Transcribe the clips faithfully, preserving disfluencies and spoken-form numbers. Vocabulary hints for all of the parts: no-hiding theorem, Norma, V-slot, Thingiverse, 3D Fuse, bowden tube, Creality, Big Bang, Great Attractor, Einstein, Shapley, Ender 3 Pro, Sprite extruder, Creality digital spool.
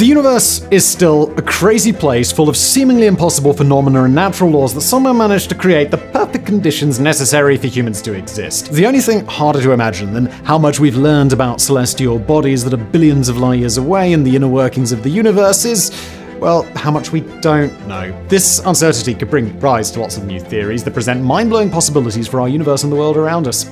The universe is still a crazy place full of seemingly impossible phenomena and natural laws that somehow managed to create the perfect conditions necessary for humans to exist. The only thing harder to imagine than how much we've learned about celestial bodies that are billions of light years away and the inner workings of the universe is, well, how much we don't know. This uncertainty could bring rise to lots of new theories that present mind-blowing possibilities for our universe and the world around us.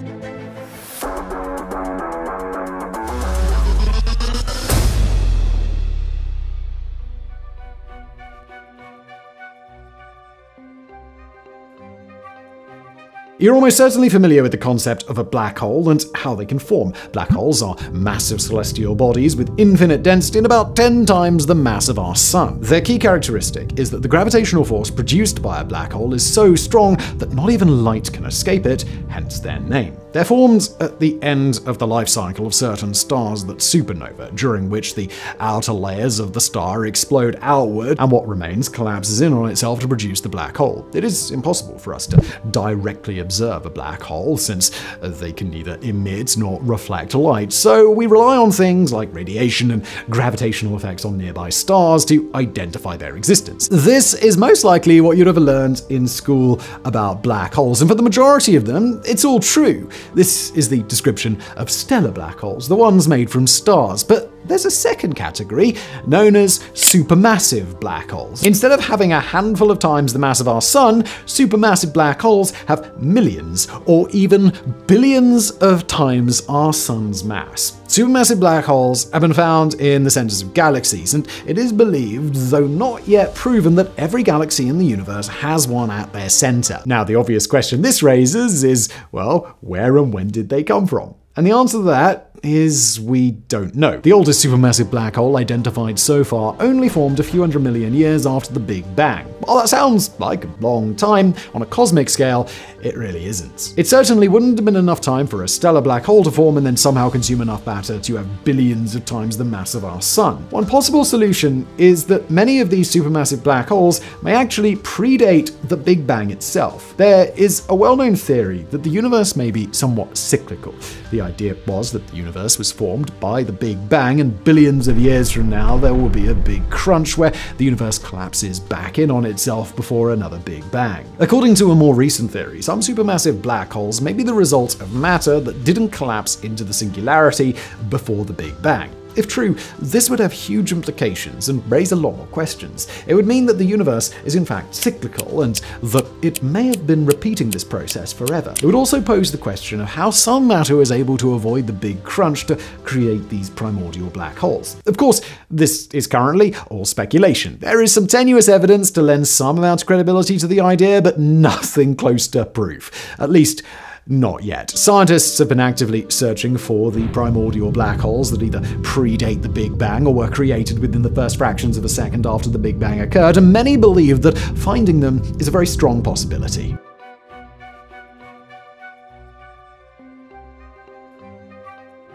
You're almost certainly familiar with the concept of a black hole and how they can form. Black holes are massive celestial bodies with infinite density and about ten times the mass of our sun. Their key characteristic is that the gravitational force produced by a black hole is so strong that not even light can escape it, hence their name. They're formed at the end of the life cycle of certain stars that supernova, during which the outer layers of the star explode outward and what remains collapses in on itself to produce the black hole. It is impossible for us to directly observe a black hole since they can neither emit nor reflect light, so we rely on things like radiation and gravitational effects on nearby stars to identify their existence. This is most likely what you'd have learned in school about black holes, and for the majority of them, it's all true. This is the description of stellar black holes, the ones made from stars. But there's a second category, known as supermassive black holes. Instead of having a handful of times the mass of our sun, supermassive black holes have millions or even billions of times our sun's mass. Supermassive black holes have been found in the centers of galaxies, and it is believed, though not yet proven, that every galaxy in the universe has one at their center. Now, the obvious question this raises is, well, where and when did they come from? And the answer to that is we don't know. The oldest supermassive black hole identified so far only formed a few hundred million years after the Big Bang. While that sounds like a long time, on a cosmic scale, it really isn't. It certainly wouldn't have been enough time for a stellar black hole to form and then somehow consume enough matter to have billions of times the mass of our sun. One possible solution is that many of these supermassive black holes may actually predate the Big Bang itself. There is a well-known theory that the universe may be somewhat cyclical. The idea was that the universe was formed by the Big Bang, and billions of years from now there will be a big crunch where the universe collapses back in on itself before another Big Bang. According to a more recent theory, some supermassive black holes may be the result of matter that didn't collapse into the singularity before the Big Bang. If true, this would have huge implications and raise a lot more questions. It would mean that the universe is in fact cyclical and that it may have been repeating this process forever. It would also pose the question of how some matter was able to avoid the big crunch to create these primordial black holes. Of course, this is currently all speculation. There is some tenuous evidence to lend some amount of credibility to the idea, but nothing close to proof. At least, not yet. Scientists have been actively searching for the primordial black holes that either predate the Big Bang or were created within the first fractions of a second after the Big Bang occurred, and many believe that finding them is a very strong possibility.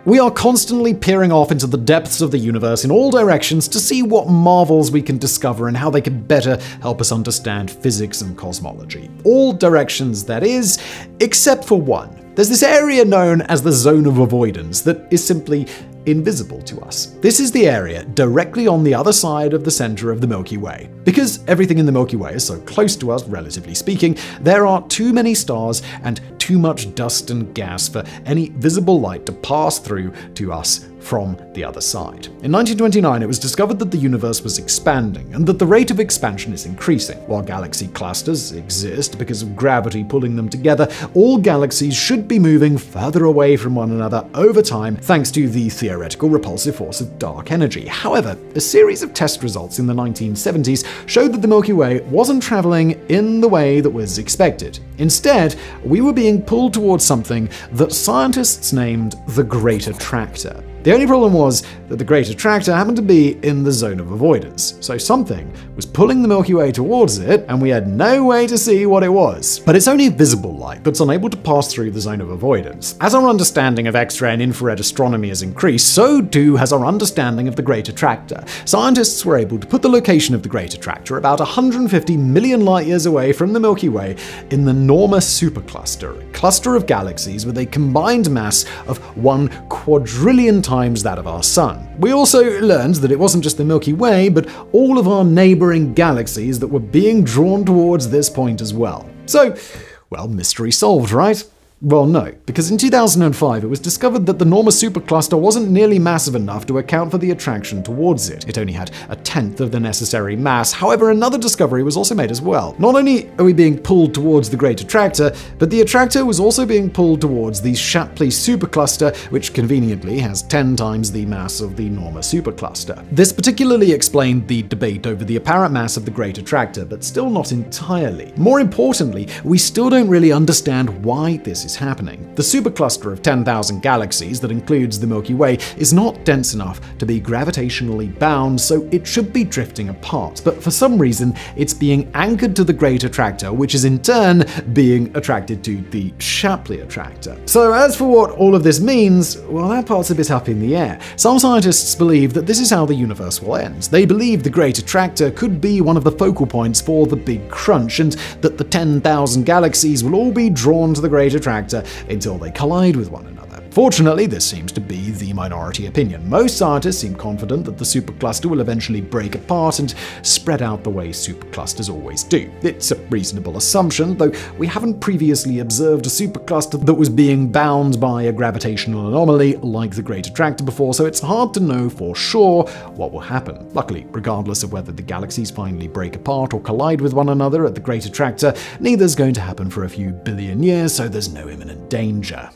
We are constantly peering off into the depths of the universe in all directions to see what marvels we can discover and how they can better help us understand physics and cosmology. All directions, that is, except for one. There's this area known as the zone of avoidance that is simply invisible to us. This is the area directly on the other side of the center of the Milky Way. Because everything in the Milky Way is so close to us, relatively speaking, there are too many stars and too much dust and gas for any visible light to pass through to us from the other side. In nineteen twenty-nine, it was discovered that the universe was expanding and that the rate of expansion is increasing. While galaxy clusters exist because of gravity pulling them together, all galaxies should be moving further away from one another over time thanks to the theoretical repulsive force of dark energy. However, a series of test results in the nineteen seventies showed that the Milky Way wasn't traveling in the way that was expected. Instead, we were being pulled towards something that scientists named the Great Attractor. The only problem was that the Great Attractor happened to be in the zone of avoidance, so something was pulling the Milky Way towards it, and we had no way to see what it was. But it's only visible light that's unable to pass through the zone of avoidance. As our understanding of X-ray and infrared astronomy has increased, so too has our understanding of the Great Attractor. Scientists were able to put the location of the Great Attractor about one hundred fifty million light years away from the Milky Way in the Norma supercluster, a cluster of galaxies with a combined mass of one quadrillion times times that of our Sun. We also learned that it wasn't just the Milky Way, but all of our neighboring galaxies that were being drawn towards this point as well. So, well, mystery solved, right? Well, no, because in two thousand five it was discovered that the Norma supercluster wasn't nearly massive enough to account for the attraction towards it. It only had a tenth of the necessary mass. However, another discovery was also made as well. Not only are we being pulled towards the Great Attractor, but the attractor was also being pulled towards the Shapley supercluster, which conveniently has ten times the mass of the Norma supercluster. This particularly explained the debate over the apparent mass of the Great Attractor, but still not entirely. More importantly, we still don't really understand why this is happening. The supercluster of ten thousand galaxies that includes the Milky Way is not dense enough to be gravitationally bound, so it should be drifting apart. But for some reason, it's being anchored to the Great Attractor, which is in turn being attracted to the Shapley Attractor. So as for what all of this means, well, that part's a bit up in the air. Some scientists believe that this is how the universe will end. They believe the Great Attractor could be one of the focal points for the Big Crunch, and that the ten thousand galaxies will all be drawn to the Great Attractor until they collide with one another. Fortunately, this seems to be the minority opinion. Most scientists seem confident that the supercluster will eventually break apart and spread out the way superclusters always do. It's a reasonable assumption, though we haven't previously observed a supercluster that was being bound by a gravitational anomaly like the Great Attractor before, so it's hard to know for sure what will happen. Luckily, regardless of whether the galaxies finally break apart or collide with one another at the Great Attractor, neither's going to happen for a few billion years, so there's no imminent danger.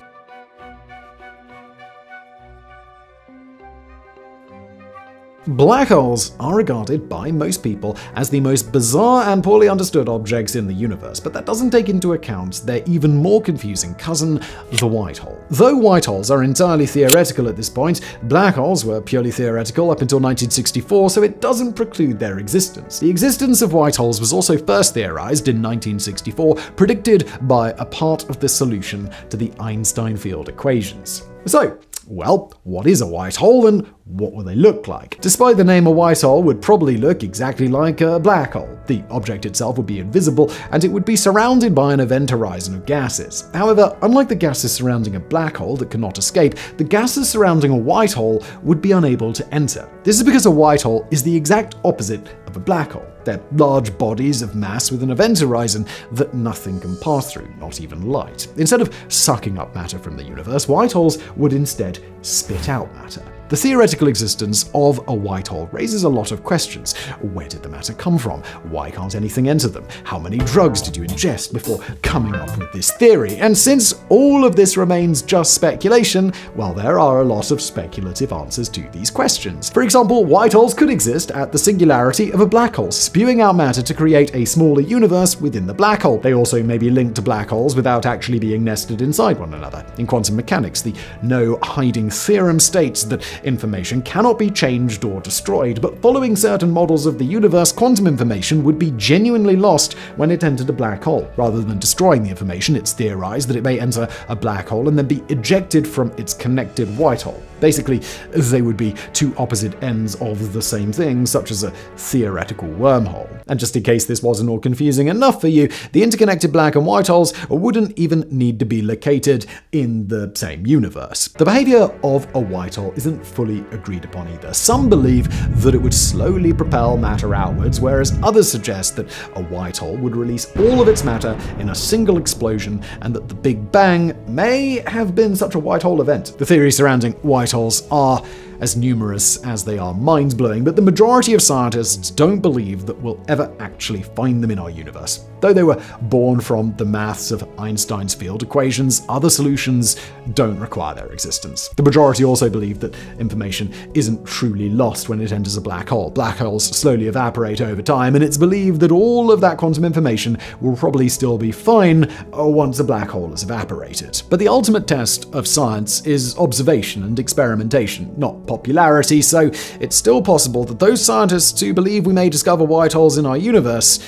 Black holes are regarded by most people as the most bizarre and poorly understood objects in the universe, but that doesn't take into account their even more confusing cousin, the white hole. Though white holes are entirely theoretical at this point, black holes were purely theoretical up until nineteen sixty-four, so it doesn't preclude their existence. The existence of white holes was also first theorized in nineteen sixty-four, predicted by a part of the solution to the Einstein field equations. So, well, what is a white hole and what will they look like? Despite the name, a white hole would probably look exactly like a black hole. The object itself would be invisible, and it would be surrounded by an event horizon of gases. However, unlike the gases surrounding a black hole that cannot escape, the gases surrounding a white hole would be unable to enter. This is because a white hole is the exact opposite of a black hole. They're large bodies of mass with an event horizon that nothing can pass through, not even light. Instead of sucking up matter from the universe, white holes would instead spit out matter. The theoretical existence of a white hole raises a lot of questions. Where did the matter come from? Why can't anything enter them? How many drugs did you ingest before coming up with this theory? And since all of this remains just speculation, well, there are a lot of speculative answers to these questions. For example, white holes could exist at the singularity of a black hole, spewing out matter to create a smaller universe within the black hole. They also may be linked to black holes without actually being nested inside one another. In quantum mechanics, the no-hiding theorem states that information cannot be changed or destroyed, but following certain models of the universe, quantum information would be genuinely lost when it entered a black hole. Rather than destroying the information, it's theorized that it may enter a black hole and then be ejected from its connected white hole. Basically, they would be two opposite ends of the same thing, such as a theoretical wormhole. And just in case this wasn't all confusing enough for you, the interconnected black and white holes wouldn't even need to be located in the same universe. The behavior of a white hole isn't fully agreed upon either. Some believe that it would slowly propel matter outwards, whereas others suggest that a white hole would release all of its matter in a single explosion, and that the Big Bang may have been such a white hole event. The theories surrounding white holes are as numerous as they are mind-blowing, but the majority of scientists don't believe that we'll ever actually find them in our universe. Though they were born from the maths of Einstein's field equations, other solutions don't require their existence. The majority also believe that information isn't truly lost when it enters a black hole. Black holes slowly evaporate over time, and it's believed that all of that quantum information will probably still be fine once a black hole has evaporated. But the ultimate test of science is observation and experimentation, not popularity, so it's still possible that those scientists who believe we may discover white holes in our universe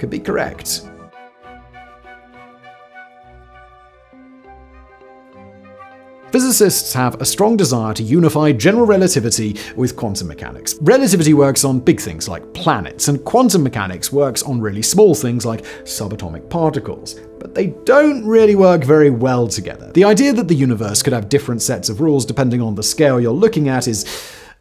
could be correct. physicists have a strong desire to unify general relativity with quantum mechanics. Relativity works on big things like planets, and quantum mechanics works on really small things like subatomic particles. But they don't really work very well together. The idea that the universe could have different sets of rules depending on the scale you're looking at is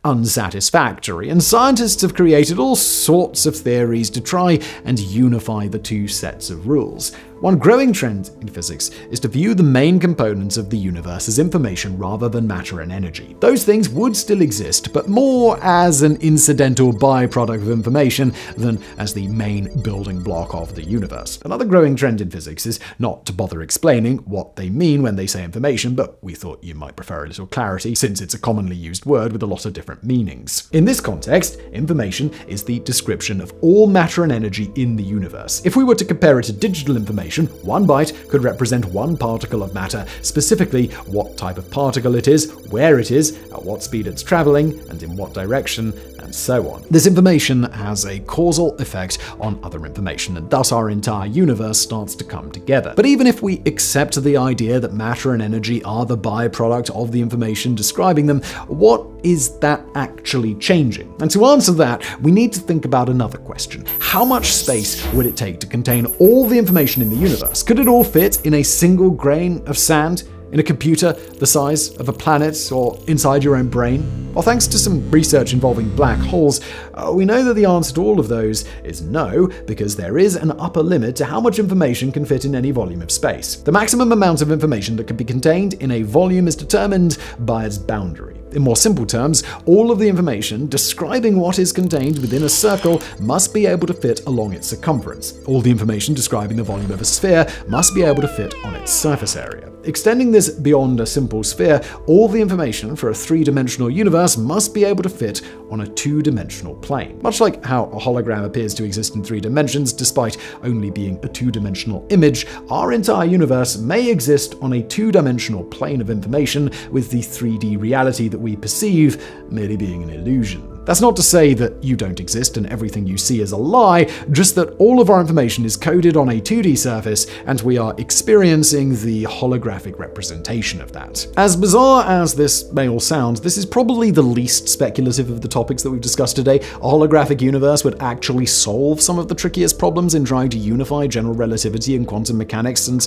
unsatisfactory, and scientists have created all sorts of theories to try and unify the two sets of rules. One growing trend in physics is to view the main components of the universe as information rather than matter and energy. Those things would still exist, but more as an incidental byproduct of information than as the main building block of the universe. Another growing trend in physics is not to bother explaining what they mean when they say information, but we thought you might prefer a little clarity since it's a commonly used word with a lot of different meanings. In this context, information is the description of all matter and energy in the universe. If we were to compare it to digital information, one byte could represent one particle of matter, specifically what type of particle it is, where it is, at what speed it's traveling, and in what direction, and so on. This information has a causal effect on other information, and thus our entire universe starts to come together. But even if we accept the idea that matter and energy are the byproduct of the information describing them, what is that actually changing? And to answer that, we need to think about another question. How much space would it take to contain all the information in the universe? Could it all fit in a single grain of sand? In a computer the size of a planet, or inside your own brain? Well, thanks to some research involving black holes, uh, we know that the answer to all of those is no, because there is an upper limit to how much information can fit in any volume of space. The maximum amount of information that can be contained in a volume is determined by its boundary. In more simple terms, all of the information describing what is contained within a circle must be able to fit along its circumference. All the information describing the volume of a sphere must be able to fit on its surface area. Extending this beyond a simple sphere, all the information for a three-dimensional universe must be able to fit on a two-dimensional plane. Much like how a hologram appears to exist in three dimensions despite only being a two-dimensional image, our entire universe may exist on a two-dimensional plane of information, with the three D reality that we perceive merely being an illusion. That's not to say that you don't exist and everything you see is a lie, just that all of our information is coded on a two D surface and we are experiencing the holographic representation of that. As bizarre as this may all sound, this is probably the least speculative of the topics that we've discussed today. A holographic universe would actually solve some of the trickiest problems in trying to unify general relativity and quantum mechanics, and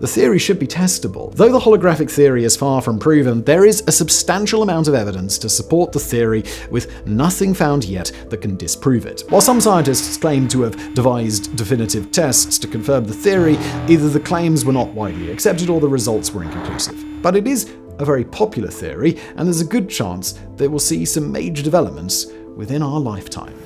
the theory should be testable. Though the holographic theory is far from proven, there is a substantial amount of evidence to support the theory, with nothing found yet that can disprove it. While some scientists claim to have devised definitive tests to confirm the theory, either the claims were not widely accepted or the results were inconclusive. But it is a very popular theory, and there's a good chance that we'll see some major developments within our lifetime.